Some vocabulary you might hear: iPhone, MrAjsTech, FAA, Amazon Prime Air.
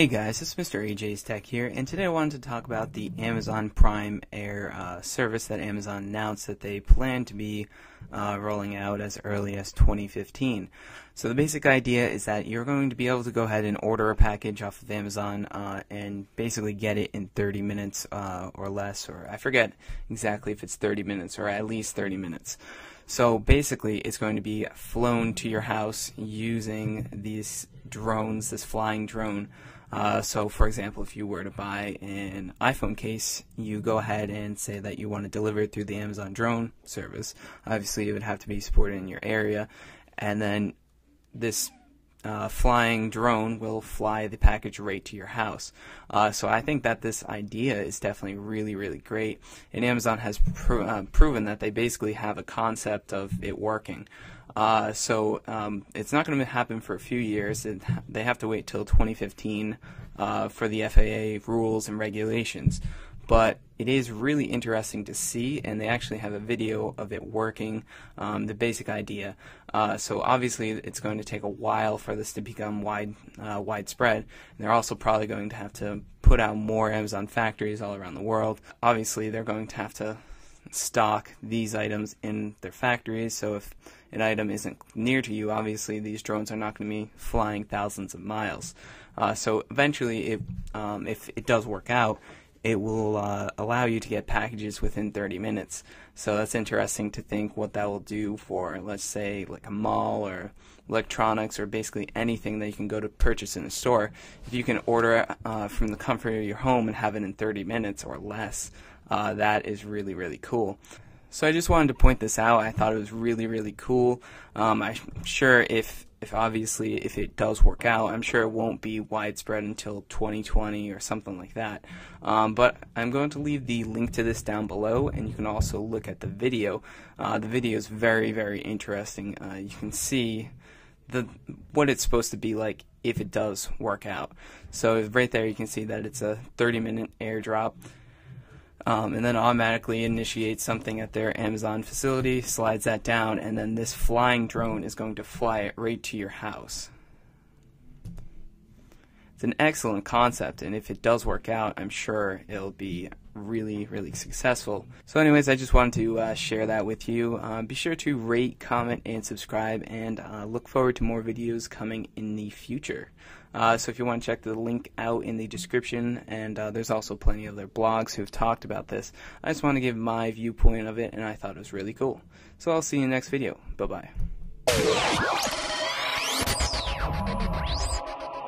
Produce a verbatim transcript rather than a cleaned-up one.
Hey guys, it's Mister A J's Tech here, and today I wanted to talk about the Amazon Prime Air uh, service that Amazon announced that they plan to be uh, rolling out as early as twenty fifteen. So the basic idea is that you're going to be able to go ahead and order a package off of Amazon uh, and basically get it in thirty minutes uh, or less, or I forget exactly if it's thirty minutes or at least thirty minutes. So basically, it's going to be flown to your house using these drones, this flying drone. Uh, so, for example, if you were to buy an iPhone case, you go ahead and say that you want to deliver it through the Amazon drone service. Obviously, it would have to be supported in your area. And then this uh, flying drone will fly the package right to your house. Uh, so I think that this idea is definitely really, really great. And Amazon has pro uh, proven that they basically have a concept of it working. Uh, so um, it's not going to happen for a few years. It, they have to wait till twenty fifteen uh, for the F A A rules and regulations. But it is really interesting to see, and they actually have a video of it working, um, the basic idea. Uh, so obviously it's going to take a while for this to become wide, uh, widespread. And they're also probably going to have to put out more Amazon factories all around the world. Obviously they're going to have to stock these items in their factories, so if an item isn't near to you, obviously these drones are not going to be flying thousands of miles. Uh, so eventually, it, um, if it does work out, it will uh, allow you to get packages within thirty minutes. So that's interesting to think what that will do for, let's say, like a mall or electronics or basically anything that you can go to purchase in a store. If you can order uh, from the comfort of your home and have it in thirty minutes or less, uh, that is really, really cool. So I just wanted to point this out. I thought it was really, really cool. Um, I'm sure if, if obviously if it does work out, I'm sure it won't be widespread until twenty twenty or something like that. Um, but I'm going to leave the link to this down below, and you can also look at the video. Uh, the video is very, very interesting. Uh, you can see the what it's supposed to be like if it does work out. So right there you can see that it's a thirty minute airdrop. Um, and then automatically initiates something at their Amazon facility, slides that down, and then this flying drone is going to fly it right to your house. It's an excellent concept, and if it does work out, I'm sure it'll be really, really successful. So anyways, I just wanted to uh, share that with you. Uh, be sure to rate, comment, and subscribe, and uh, look forward to more videos coming in the future. Uh, so if you want to check the link out in the description, and uh, there's also plenty of other blogs who have talked about this. I just want to give my viewpoint of it, and I thought it was really cool. So I'll see you in the next video. Bye-bye.